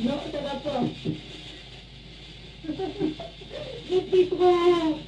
Non, ça va pas. Mon petit frère.